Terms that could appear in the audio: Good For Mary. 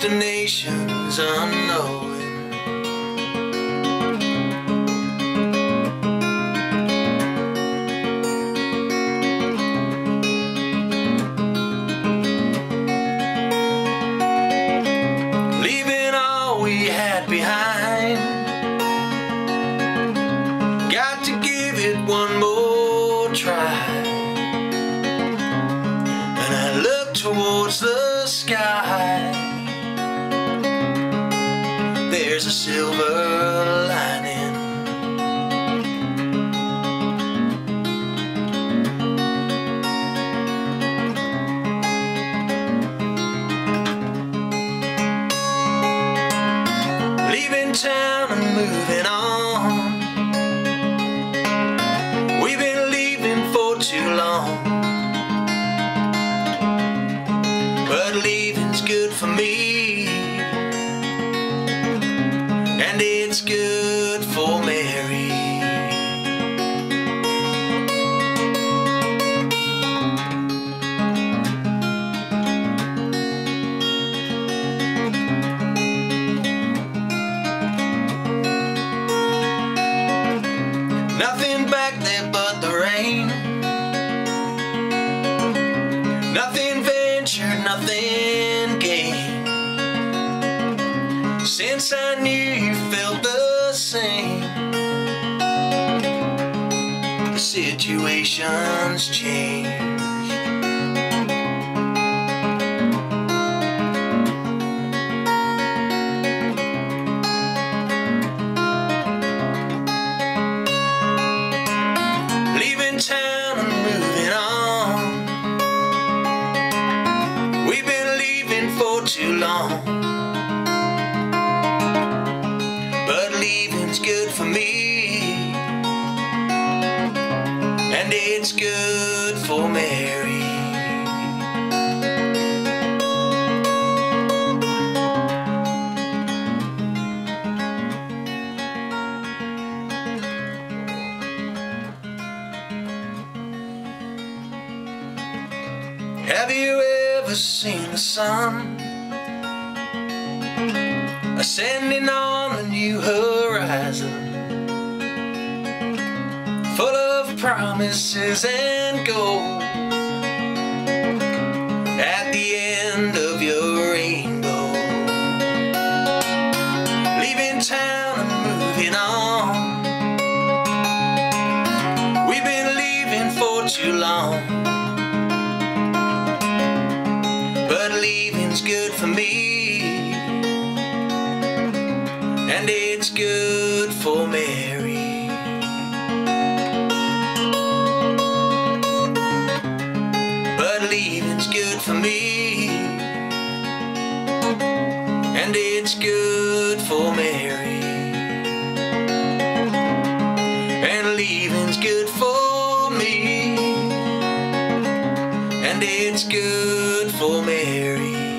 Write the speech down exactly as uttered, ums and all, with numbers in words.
destination's unknown. Leaving all we had behind, got to give it one more try. And I look towards the sky, there's a silver lining. Leaving town and moving on, we've been leaving for too long. But leaving's good for me, and it's good for Mary. Nothing back there but the rain, nothing ventured, nothing gained. Since I knew you felt the same, the situation's changed. Leaving town and moving on, we've been leaving for too long. It's good for me, and it's good for Mary. Have you ever seen the sun ascending on a new horizon, full of promises and gold? At the end of your rainbow, leaving town and moving on, we've been leaving for too long. But leaving's good for me, and it's good for Mary. But leaving's good for me, and it's good for Mary. And leaving's good for me, and it's good for Mary.